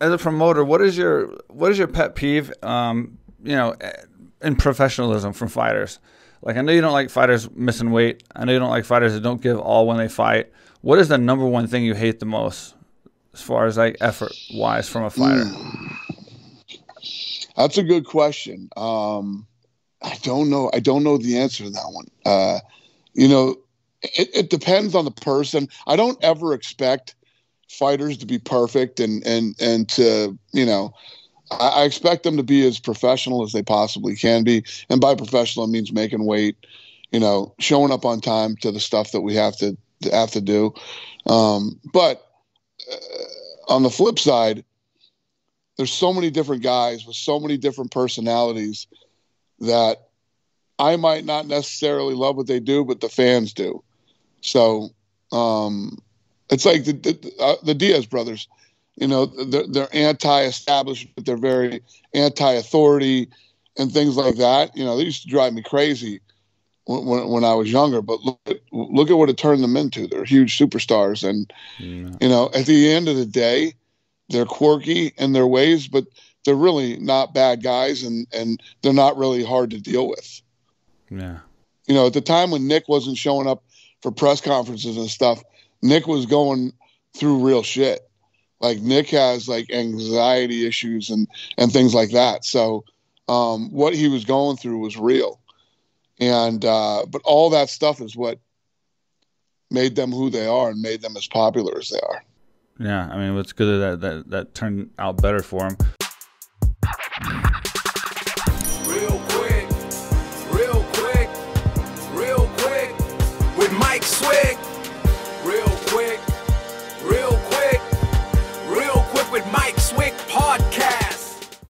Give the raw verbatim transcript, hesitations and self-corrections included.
as a promoter, what is your what is your pet peeve? Um, you know, in professionalism from fighters. Like, I know you don't like fighters missing weight. I know you don't like fighters that don't give all when they fight. What is the number one thing you hate the most, as far as like effort wise from a fighter? That's a good question. Um, I don't know. I don't know the answer to that one. Uh, you know, it, it depends on the person. I don't ever expect fighters to be perfect and, and, and to, you know, I, I expect them to be as professional as they possibly can be. And by professional, it means making weight, you know, showing up on time to the stuff that we have to, to have to do. Um, but uh, on the flip side, there's so many different guys with so many different personalities that I might not necessarily love what they do, but the fans do. So um, it's like the, the, uh, the Diaz brothers, you know, they're, they're anti-establishment, they're very anti-authority and things like that. You know, they used to drive me crazy when, when, when I was younger, but look at, look at what it turned them into. They're huge superstars. And, yeah. you know, at the end of the day, they're quirky in their ways, but they're really not bad guys, and, and they're not really hard to deal with. Yeah. You know, at the time when Nick wasn't showing up for press conferences and stuff, Nick was going through real shit. Like, Nick has like anxiety issues and, and things like that. So, um, what he was going through was real. And, uh, but all that stuff is what made them who they are and made them as popular as they are. Yeah. I mean, it's good that, that, that turned out better for him. Real quick, real quick, real quick, with Mike Swig. Real quick, real quick, real quick with Mike Swig podcast.